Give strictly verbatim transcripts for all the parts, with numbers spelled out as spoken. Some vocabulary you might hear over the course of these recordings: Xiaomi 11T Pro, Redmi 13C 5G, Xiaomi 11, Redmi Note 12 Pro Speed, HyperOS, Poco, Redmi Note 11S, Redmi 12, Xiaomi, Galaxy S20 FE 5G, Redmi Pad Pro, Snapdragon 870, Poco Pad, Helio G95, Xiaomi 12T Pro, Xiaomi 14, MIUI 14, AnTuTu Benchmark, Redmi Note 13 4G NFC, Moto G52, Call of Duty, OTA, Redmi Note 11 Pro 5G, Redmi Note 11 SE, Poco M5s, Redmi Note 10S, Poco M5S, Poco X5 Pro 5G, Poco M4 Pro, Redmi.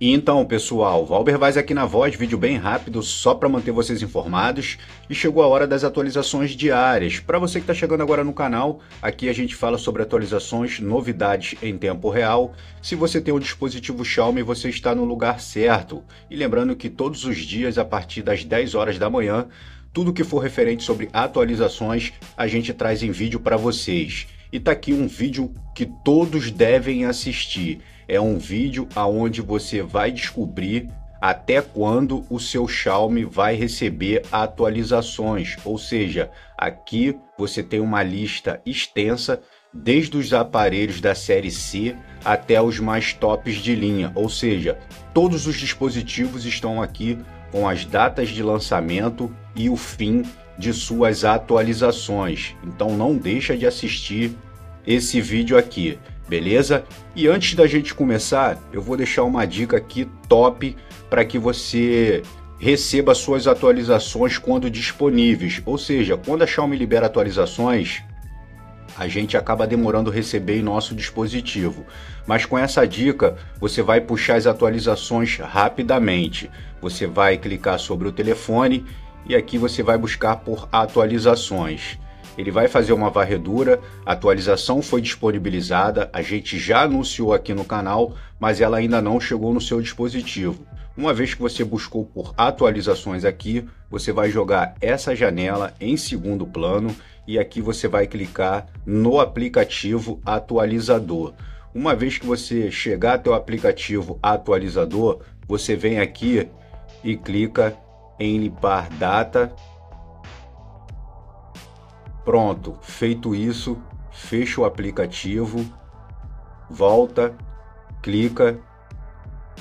E então, pessoal, Valber Vaz aqui na voz, vídeo bem rápido só para manter vocês informados, e chegou a hora das atualizações diárias. Para você que está chegando agora no canal, aqui a gente fala sobre atualizações, novidades em tempo real. Se você tem um dispositivo Xiaomi, você está no lugar certo. E lembrando que todos os dias, a partir das dez horas da manhã, tudo que for referente sobre atualizações, a gente traz em vídeo para vocês. E tá aqui um vídeo que todos devem assistir. É um vídeo aonde você vai descobrir até quando o seu Xiaomi vai receber atualizações. Ou seja, aqui você tem uma lista extensa, desde os aparelhos da série C até os mais tops de linha. Ou seja, todos os dispositivos estão aqui com as datas de lançamento e o fim de suas atualizações. Então não deixa de assistir esse vídeo aqui, beleza? E antes da gente começar, eu vou deixar uma dica aqui top para que você receba suas atualizações quando disponíveis. Ou seja, quando a Xiaomi libera atualizações, a gente acaba demorando receber em nosso dispositivo, mas com essa dica você vai puxar as atualizações rapidamente. Você vai clicar sobre o telefone e aqui você vai buscar por atualizações. Ele vai fazer uma varredura, a atualização foi disponibilizada, a gente já anunciou aqui no canal, mas ela ainda não chegou no seu dispositivo. Uma vez que você buscou por atualizações aqui, você vai jogar essa janela em segundo plano e aqui você vai clicar no aplicativo atualizador. Uma vez que você chegar até o aplicativo atualizador, você vem aqui e clica em limpar data. Pronto, feito isso, fecha o aplicativo, volta, clica,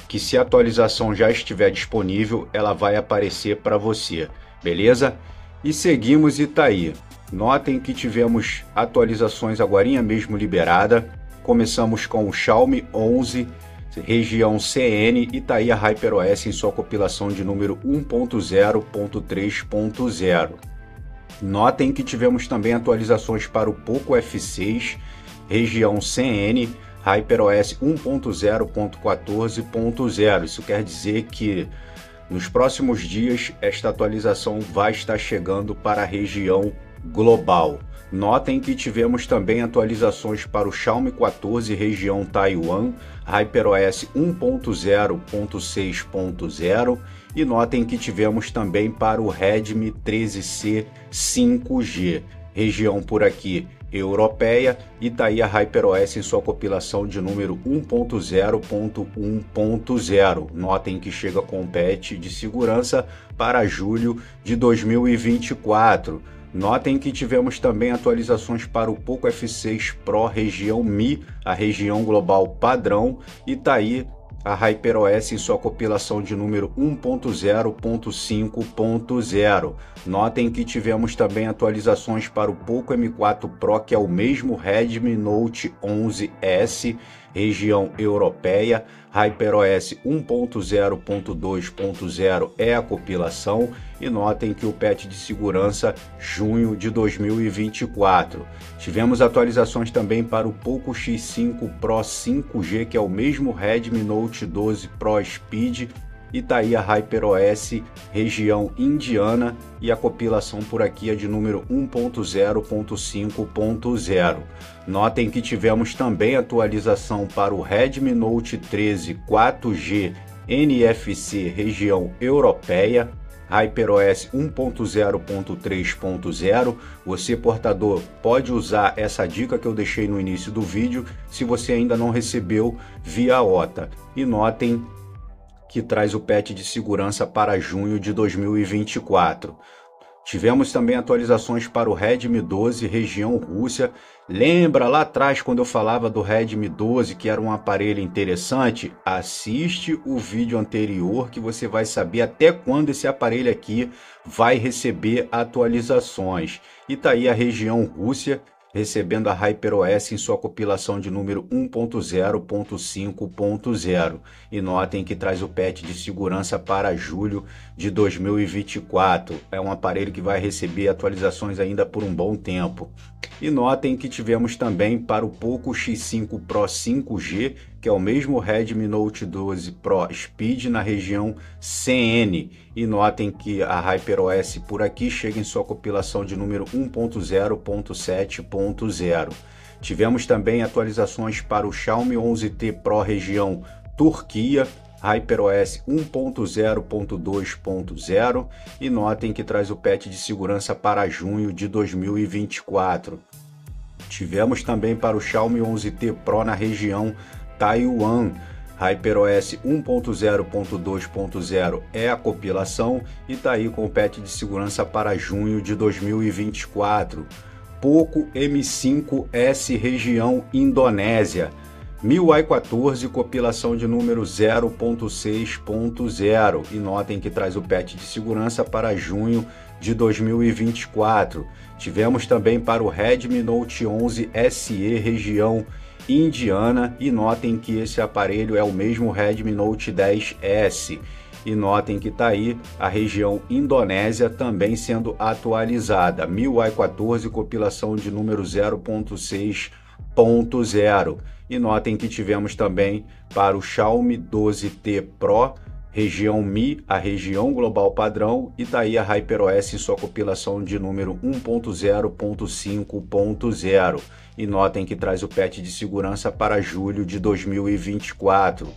que se a atualização já estiver disponível, ela vai aparecer para você, beleza? E seguimos e tá aí. Notem que tivemos atualizações agorinha mesmo liberada. Começamos com o Xiaomi onze, região C N, e tá aí a HyperOS em sua compilação de número um ponto zero ponto três ponto zero. Notem que tivemos também atualizações para o Poco F seis, região C N, HyperOS um ponto zero ponto quatorze ponto zero. Isso quer dizer que nos próximos dias esta atualização vai estar chegando para a região global. Notem que tivemos também atualizações para o Xiaomi quatorze região Taiwan, HyperOS um ponto zero ponto seis ponto zero, e notem que tivemos também para o Redmi treze C cinco G, região por aqui europeia, e tá aí a HyperOS em sua compilação de número um ponto zero ponto um ponto zero. Notem que chega com patch de segurança para julho de dois mil e vinte e quatro. Notem que tivemos também atualizações para o Poco F seis Pro região M I, a região global padrão, e tá aí a HyperOS em sua compilação de número um ponto zero ponto cinco ponto zero. Notem que tivemos também atualizações para o Poco M quatro Pro, que é o mesmo Redmi Note onze S, região europeia, HyperOS um ponto zero ponto dois ponto zero é a compilação, e notem que o patch de segurança junho de dois mil e vinte e quatro. Tivemos atualizações também para o Poco X cinco Pro cinco G, que é o mesmo Redmi Note doze Pro Speed, e tá aí a HyperOS região indiana, e a compilação por aqui é de número um ponto zero ponto cinco ponto zero. Notem que tivemos também atualização para o Redmi Note treze quatro G N F C região europeia, HyperOS um ponto zero ponto três ponto zero. Você, portador, pode usar essa dica que eu deixei no início do vídeo se você ainda não recebeu via O T A. E notem que traz o patch de segurança para junho de dois mil e vinte e quatro. Tivemos também atualizações para o Redmi doze, região Rússia. Lembra lá atrás quando eu falava do Redmi doze, que era um aparelho interessante? Assiste o vídeo anterior que você vai saber até quando esse aparelho aqui vai receber atualizações. E tá aí a região Rússia recebendo a HyperOS em sua compilação de número um ponto zero ponto cinco ponto zero, e notem que traz o patch de segurança para julho de dois mil e vinte e quatro. É um aparelho que vai receber atualizações ainda por um bom tempo. E notem que tivemos também para o Poco X cinco Pro cinco G que é o mesmo Redmi Note doze Pro Speed na região C N. E notem que a HyperOS por aqui chega em sua compilação de número um ponto zero ponto sete ponto zero. Tivemos também atualizações para o Xiaomi onze T Pro região Turquia, HyperOS um ponto zero ponto dois ponto zero, e notem que traz o patch de segurança para junho de dois mil e vinte e quatro. Tivemos também para o Xiaomi onze T Pro na região Taiwan, HyperOS um ponto zero ponto dois ponto zero é a compilação e está aí com o patch de segurança para junho de dois mil e vinte e quatro. Poco M cinco S região Indonésia, M I U I quatorze, compilação de número zero ponto seis ponto zero, e notem que traz o patch de segurança para junho de dois mil e vinte e quatro. Tivemos também para o Redmi Note onze S E região indiana, e notem que esse aparelho é o mesmo Redmi Note dez S, e notem que está aí a região Indonésia também sendo atualizada, M I U I quatorze, compilação de número zero ponto seis ponto zero. E notem que tivemos também para o Xiaomi doze T Pro região M I, a região global padrão, e está aí a HyperOS em sua compilação de número um ponto zero ponto cinco ponto zero, e notem que traz o patch de segurança para julho de dois mil e vinte e quatro.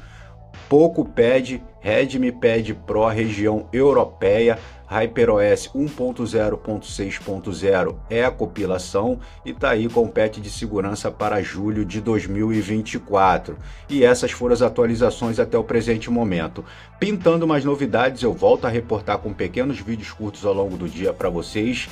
Poco Pad, Redmi Pad Pro região europeia, HyperOS um ponto zero ponto seis ponto zero é a compilação e está aí com o patch de segurança para julho de dois mil e vinte e quatro. E essas foram as atualizações até o presente momento. Pintando mais novidades, eu volto a reportar com pequenos vídeos curtos ao longo do dia para vocês.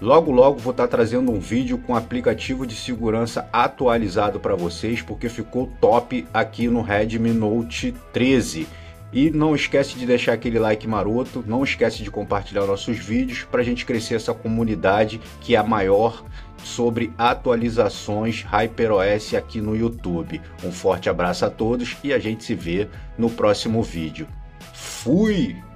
Logo logo vou estar trazendo um vídeo com aplicativo de segurança atualizado para vocês, porque ficou top aqui no Redmi Note treze. E não esquece de deixar aquele like maroto, não esquece de compartilhar nossos vídeos para a gente crescer essa comunidade que é a maior sobre atualizações HyperOS aqui no YouTube. Um forte abraço a todos e a gente se vê no próximo vídeo. Fui!